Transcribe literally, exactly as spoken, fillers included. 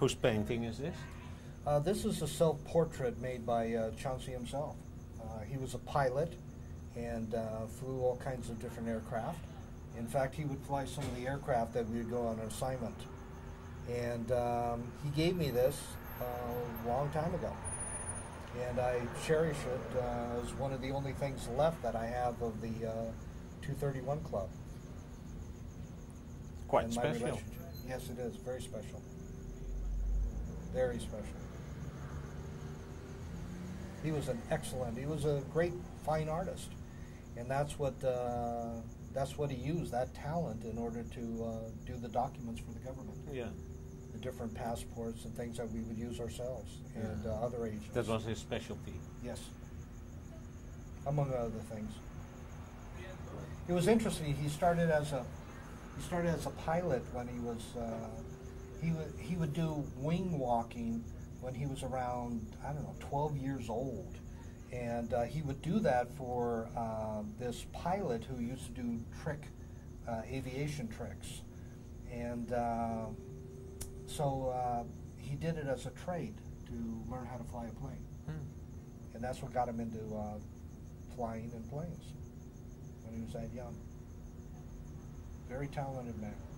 Whose painting is this? Uh, this is a self-portrait made by uh, Chauncey himself. Uh, he was a pilot and uh, flew all kinds of different aircraft. In fact, he would fly some of the aircraft that we would go on an assignment. And um, he gave me this uh, a long time ago. And I cherish it uh, as one of the only things left that I have of the uh, two thirty-one Club. Quite special. Yes, it is. Very special. Very special. He was an excellent, he was a great fine artist. And that's what, uh, that's what he used, that talent, in order to uh, do the documents for the government. Yeah. The different passports and things that we would use ourselves, yeah, and uh, other agents. That was his specialty. Yes. Among other things. It was interesting, he started as a, he started as a pilot when he was, uh, he, he would do wing walking when he was around, I don't know, twelve years old. And uh, he would do that for uh, this pilot who used to do trick, uh, aviation tricks. And uh, so uh, he did it as a trade to learn how to fly a plane. Hmm. And that's what got him into uh, flying and planes when he was that young. Very talented man.